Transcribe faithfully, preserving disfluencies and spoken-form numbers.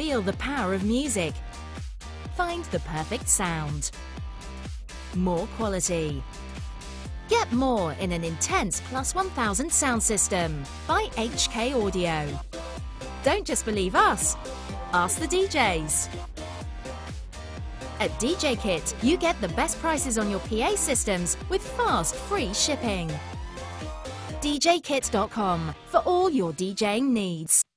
feel the power of music. Find the perfect sound. More quality. Get more in an intense plus one thousand sound system by H K Audio. Don't just believe us, ask the D Js. At D J Kit, you get the best prices on your P A systems with fast, free shipping. D J Kit dot com for all your DJing needs.